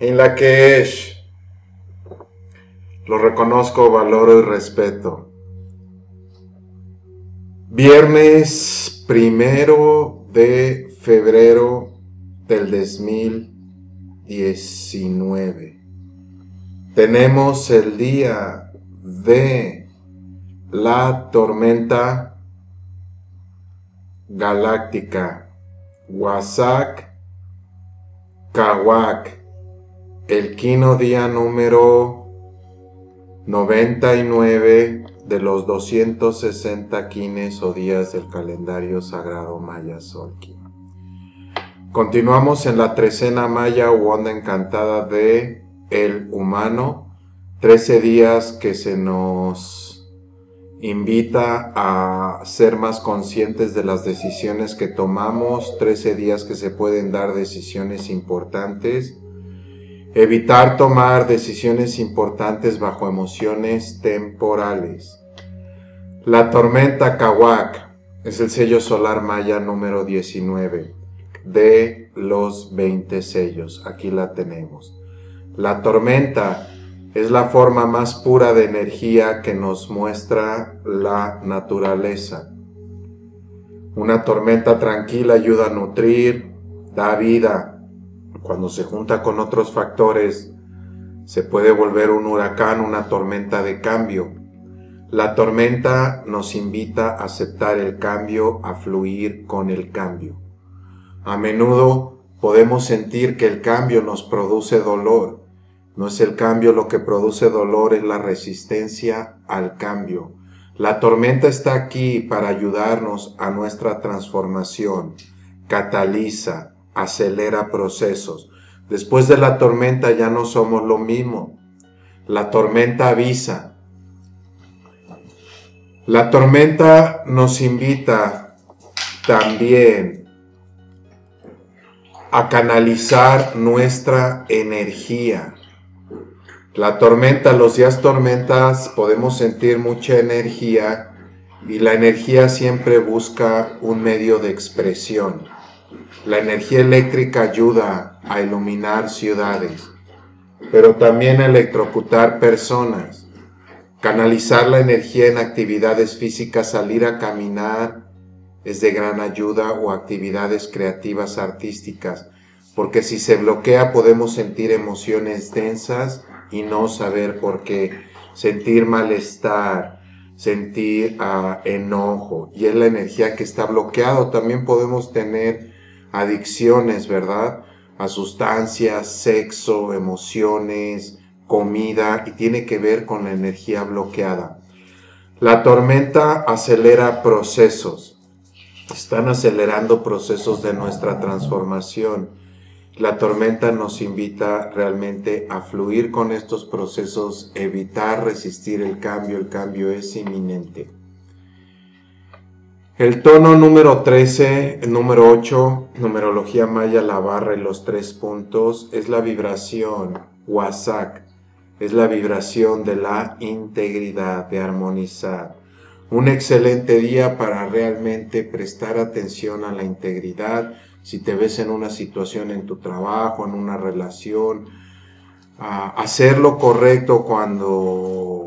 en la que es. Lo reconozco, valoro y respeto. Viernes 1 de febrero del 2019. Tenemos el día de la tormenta galáctica, Waxak Kawak, el quino día número 99 de los 260 quines o días del calendario sagrado maya Tzolkin. Continuamos en la trecena maya u onda encantada de el humano, 13 días que se nos invita a ser más conscientes de las decisiones que tomamos, 13 días que se pueden dar decisiones importantes. Evitar tomar decisiones importantes bajo emociones temporales. La tormenta Kawak es el sello solar maya número 19 de los 20 sellos. Aquí la tenemos. La tormenta es la forma más pura de energía que nos muestra la naturaleza. Una tormenta tranquila ayuda a nutrir, da vida. Cuando se junta con otros factores, se puede volver un huracán, una tormenta de cambio. La tormenta nos invita a aceptar el cambio, a fluir con el cambio. A menudo podemos sentir que el cambio nos produce dolor. No es el cambio lo que produce dolor, es la resistencia al cambio. La tormenta está aquí para ayudarnos a nuestra transformación. Cataliza. Acelera procesos. Después de la tormenta ya no somos lo mismo. La tormenta avisa. La tormenta nos invita también a canalizar nuestra energía. La tormenta, los días tormentas, podemos sentir mucha energía y la energía siempre busca un medio de expresión. La energía eléctrica ayuda a iluminar ciudades, pero también a electrocutar personas, canalizar la energía en actividades físicas, salir a caminar es de gran ayuda o actividades creativas artísticas, porque si se bloquea podemos sentir emociones densas y no saber por qué, sentir malestar, sentir enojo, y es la energía que está bloqueada. También podemos tener adicciones, ¿verdad? A sustancias, sexo, emociones, comida, y tiene que ver con la energía bloqueada. La tormenta acelera procesos. Están acelerando procesos de nuestra transformación. La tormenta nos invita realmente a fluir con estos procesos, evitar resistir el cambio. El cambio es inminente. El tono número 13, número 8, numerología maya, la barra y los 3 puntos, es la vibración, Waxak, es la vibración de la integridad, de armonizar. Un excelente día para realmente prestar atención a la integridad. Si te ves en una situación en tu trabajo, en una relación, hacer lo correcto cuando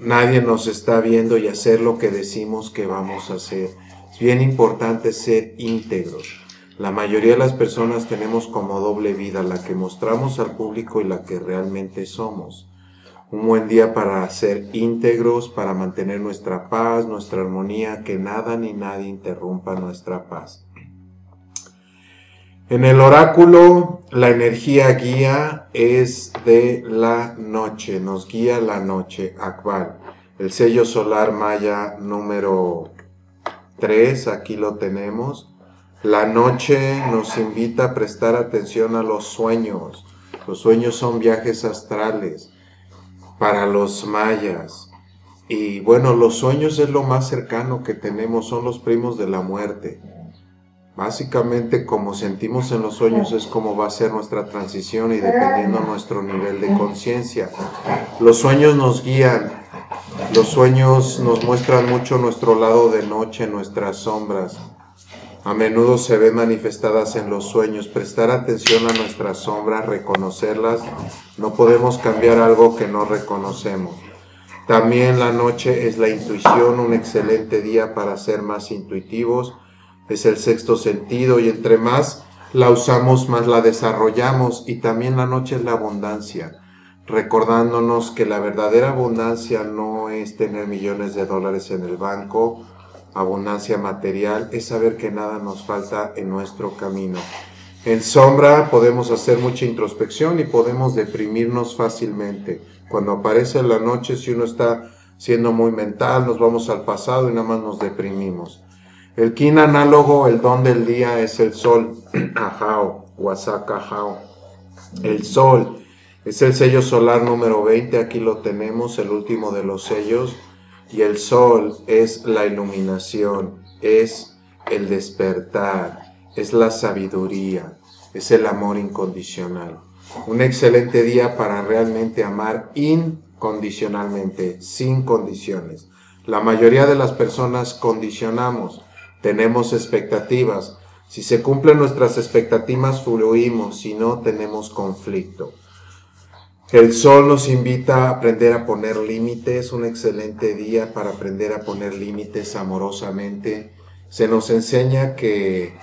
nadie nos está viendo y hacer lo que decimos que vamos a hacer. Es bien importante ser íntegros. La mayoría de las personas tenemos como doble vida, la que mostramos al público y la que realmente somos. Un buen día para ser íntegros, para mantener nuestra paz, nuestra armonía, que nada ni nadie interrumpa nuestra paz. En el oráculo, la energía guía es de la noche, nos guía la noche, Aqbal. El sello solar maya número 3, aquí lo tenemos. La noche nos invita a prestar atención a los sueños. Los sueños son viajes astrales para los mayas. Y bueno, los sueños es lo más cercano que tenemos, son los primos de la muerte. Básicamente, como sentimos en los sueños es como va a ser nuestra transición y dependiendo nuestro nivel de conciencia. Los sueños nos guían, los sueños nos muestran mucho nuestro lado de noche, nuestras sombras. a menudo se ven manifestadas en los sueños. Prestar atención a nuestras sombras, reconocerlas. No podemos cambiar algo que no reconocemos. También la noche es la intuición, un excelente día para ser más intuitivos. Es el sexto sentido y entre más la usamos, más la desarrollamos. Y también la noche es la abundancia, recordándonos que la verdadera abundancia no es tener millones de dólares en el banco. Abundancia material es saber que nada nos falta en nuestro camino. En sombra podemos hacer mucha introspección y podemos deprimirnos fácilmente. Cuando aparece la noche, si uno está siendo muy mental, nos vamos al pasado y nada más nos deprimimos. El kin análogo, el don del día, es el sol. Ajaw, Waxak Ajaw. El sol es el sello solar número 20. Aquí lo tenemos, el último de los sellos. Y el sol es la iluminación, es el despertar, es la sabiduría, es el amor incondicional. Un excelente día para realmente amar incondicionalmente, sin condiciones. La mayoría de las personas condicionamos, tenemos expectativas. Si se cumplen nuestras expectativas, fluimos, si no, tenemos conflicto. El sol nos invita a aprender a poner límites, un excelente día para aprender a poner límites amorosamente. Se nos enseña que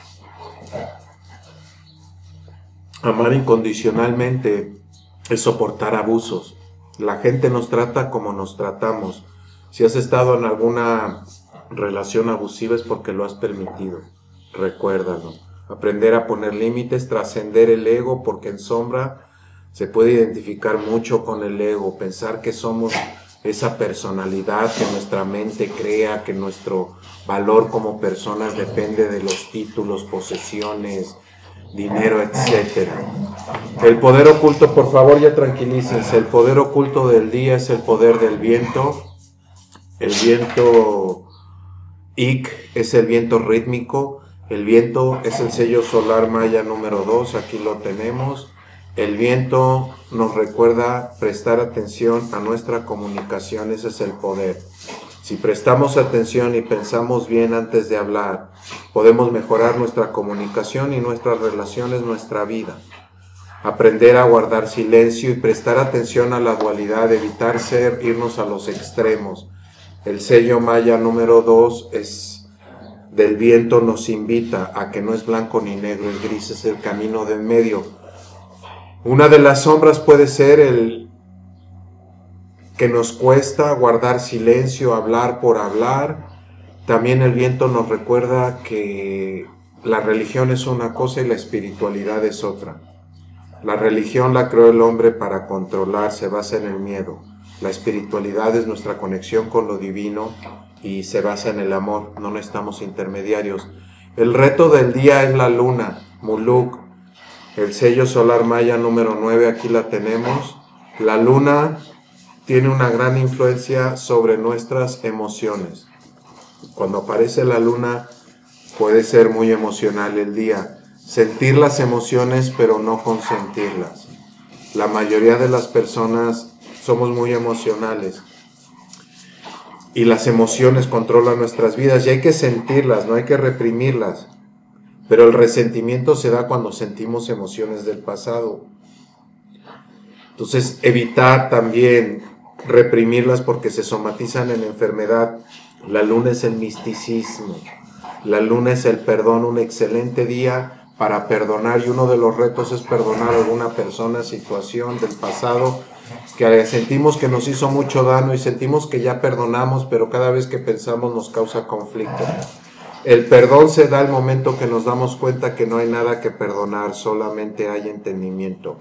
amar incondicionalmente es soportar abusos. La gente nos trata como nos tratamos. Si has estado en alguna relación abusiva es porque lo has permitido. Recuérdalo. Aprender a poner límites, trascender el ego, porque en sombra se puede identificar mucho con el ego, pensar que somos esa personalidad que nuestra mente crea, que nuestro valor como personas depende de los títulos, posesiones, dinero, etc. El poder oculto, por favor, ya tranquilícense, el poder oculto del día es el poder del viento. El viento Ik es el viento rítmico, el viento es el sello solar maya número 2, aquí lo tenemos. El viento nos recuerda prestar atención a nuestra comunicación, ese es el poder. Si prestamos atención y pensamos bien antes de hablar, podemos mejorar nuestra comunicación y nuestras relaciones, nuestra vida. Aprender a guardar silencio y prestar atención a la dualidad, evitar irnos a los extremos. El sello maya número 2 es del viento, nos invita a que no es blanco ni negro, es gris, es el camino del medio. Una de las sombras puede ser el que nos cuesta guardar silencio, hablar por hablar. También el viento nos recuerda que la religión es una cosa y la espiritualidad es otra. La religión la creó el hombre para controlar, se basa en el miedo. La espiritualidad es nuestra conexión con lo divino y se basa en el amor, no necesitamos intermediarios. El reto del día es la luna, Muluk. El sello solar maya número 9, aquí la tenemos. La luna tiene una gran influencia sobre nuestras emociones. Cuando aparece la luna puede ser muy emocional el día. Sentir las emociones pero no consentirlas. La mayoría de las personas somos muy emocionales. Y las emociones controlan nuestras vidas y hay que sentirlas, no hay que reprimirlas. Pero el resentimiento se da cuando sentimos emociones del pasado. Entonces, evitar también reprimirlas porque se somatizan en enfermedad. La luna es el misticismo. La luna es el perdón, un excelente día para perdonar. Y uno de los retos es perdonar a alguna persona, situación del pasado, que sentimos que nos hizo mucho daño y sentimos que ya perdonamos, pero cada vez que pensamos nos causa conflicto. El perdón se da el momento que nos damos cuenta que no hay nada que perdonar, solamente hay entendimiento.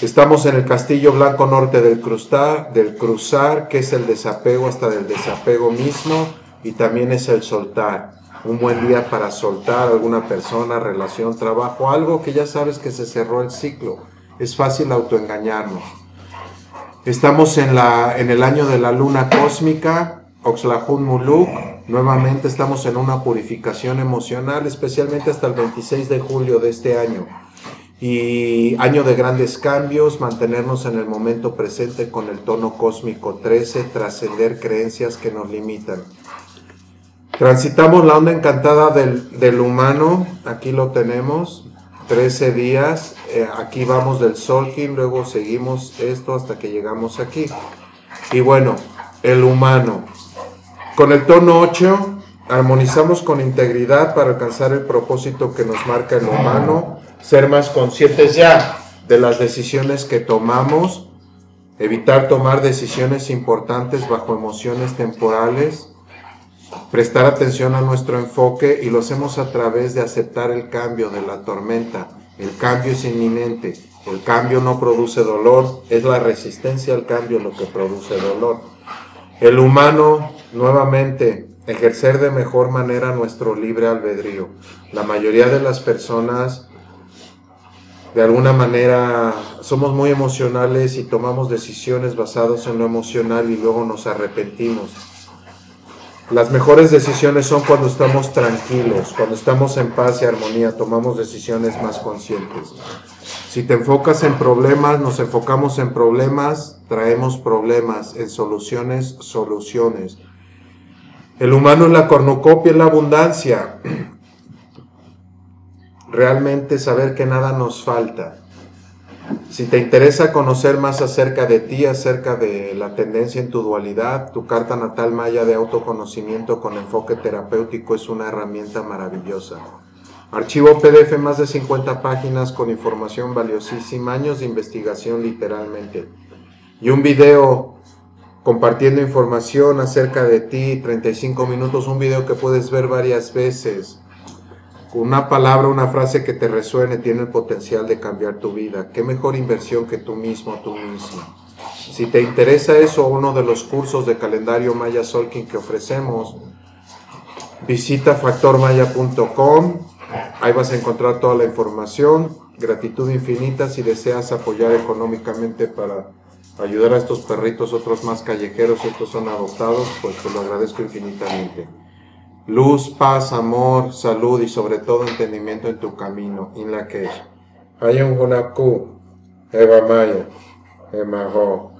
Estamos en el castillo blanco norte del cruzar, que es el desapego hasta del desapego mismo, y también es el soltar. Un buen día para soltar a alguna persona, relación, trabajo, algo que ya sabes que se cerró el ciclo. Es fácil autoengañarnos. Estamos en el año de la luna cósmica, Oxlahun Muluk. Nuevamente estamos en una purificación emocional, especialmente hasta el 26 de julio de este año. Y año de grandes cambios, mantenernos en el momento presente con el tono cósmico 13, trascender creencias que nos limitan. Transitamos la onda encantada del humano, aquí lo tenemos, 13 días, aquí vamos del Tzolkin, luego seguimos esto hasta que llegamos aquí. Y bueno, el humano, con el tono 8, armonizamos con integridad para alcanzar el propósito que nos marca el humano, ser más conscientes ya de las decisiones que tomamos, evitar tomar decisiones importantes bajo emociones temporales, prestar atención a nuestro enfoque, y lo hacemos a través de aceptar el cambio de la tormenta. El cambio es inminente, el cambio no produce dolor, es la resistencia al cambio lo que produce dolor. El humano, nuevamente, ejercer de mejor manera nuestro libre albedrío. La mayoría de las personas, de alguna manera, somos muy emocionales y tomamos decisiones basadas en lo emocional y luego nos arrepentimos. Las mejores decisiones son cuando estamos tranquilos, cuando estamos en paz y armonía, tomamos decisiones más conscientes. Si te enfocas en problemas, nos enfocamos en problemas, traemos problemas, en soluciones, soluciones. El humano es la cornucopia, es la abundancia. Realmente saber que nada nos falta. Si te interesa conocer más acerca de ti, acerca de la tendencia en tu dualidad, tu carta natal maya de autoconocimiento con enfoque terapéutico es una herramienta maravillosa. Archivo PDF, más de 50 páginas con información valiosísima, años de investigación literalmente. Y un video compartiendo información acerca de ti, 35 minutos, un video que puedes ver varias veces. Una palabra, una frase que te resuene tiene el potencial de cambiar tu vida. Qué mejor inversión que tú mismo, tú misma. Si te interesa eso, uno de los cursos de calendario Maya Tzolkin que ofrecemos, visita factormaya.com. Ahí vas a encontrar toda la información. Gratitud infinita si deseas apoyar económicamente para ayudar a estos perritos, otros más callejeros, estos son adoptados, pues te lo agradezco infinitamente. Luz, paz, amor, salud y sobre todo entendimiento en tu camino. In la que Ayun Hunaku, Eva Maya, Emaho.